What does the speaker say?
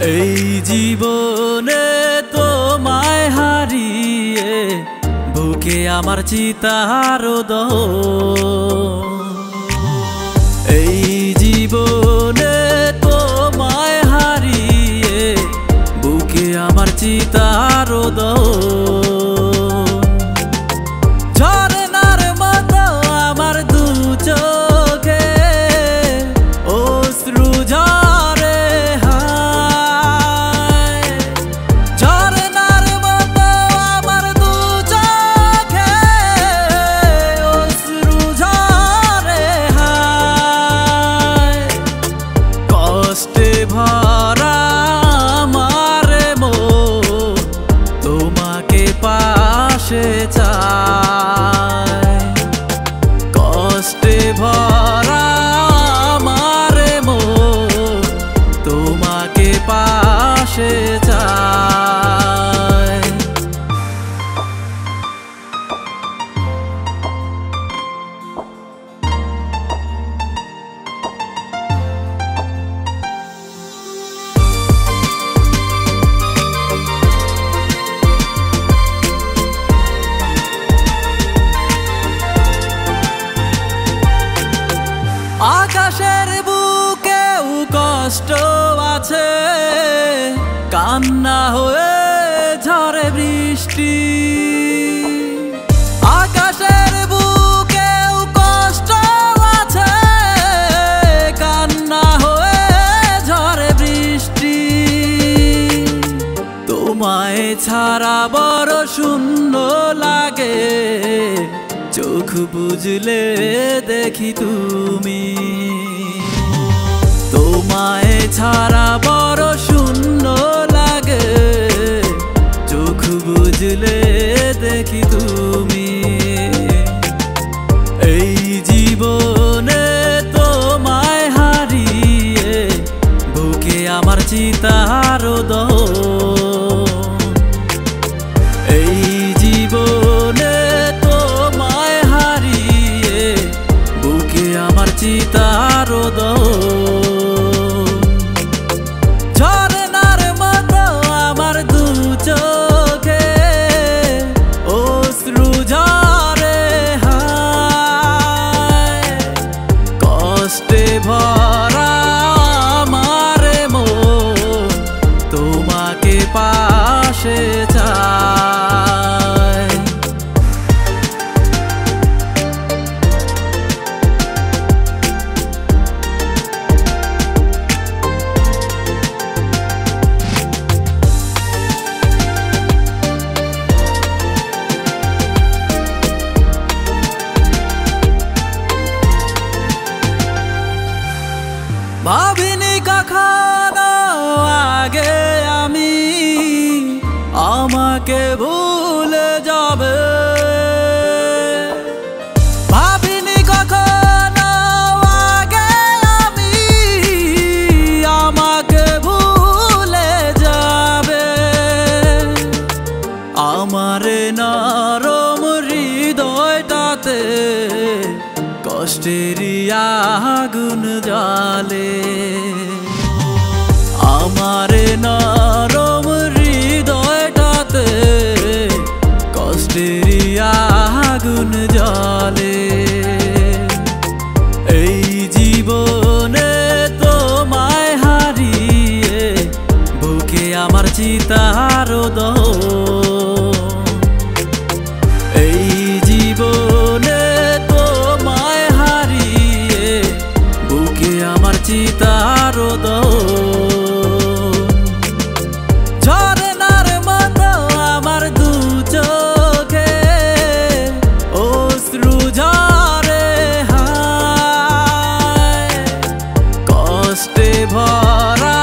जीवने तोमाय हारिए बुके आमार चितार जीवने तोमाय हारिए बुके आमार चितार झरनार मतो आमार दू चोखे अश्रु कष्टे भरा मारे मो तुम्हाके पाशे जाए आकाशेर बुके कष्ट आछे कान्ना होए झड़े बृष्टि आकाशेर बुके कष्ट आछे कान्ना होए झड़े बृष्टि तुम्हारे छाड़ा बड़ शून्य लागे चोख बुझले देखी तुमी तोमाय छाड़ा बड़ शून्य लागे चोख बुझले देखी तुमी जीवने तोमाय हारिए बुके आमार चितार झरनार मतो आमार दू चोखे अश्रु झरे हाय कष्टे भरा मारे मो तुम्हाके पाशे भाविनी कखनो आगे आमी आमाके भूले जाबे भाविनी कखनो आगे आमी आमाके भूले जाबे आमारे नरम हृदयटाते कष्टेरिया आगुन जाले आमारे नरम हृदयटाते कष्टेरिया आगुन जाले जीवने तोमाय हारिए बुके आमार चितार झरनार मतो आमार दू चोखे अश्रु झरे हाय कष्टे भरा।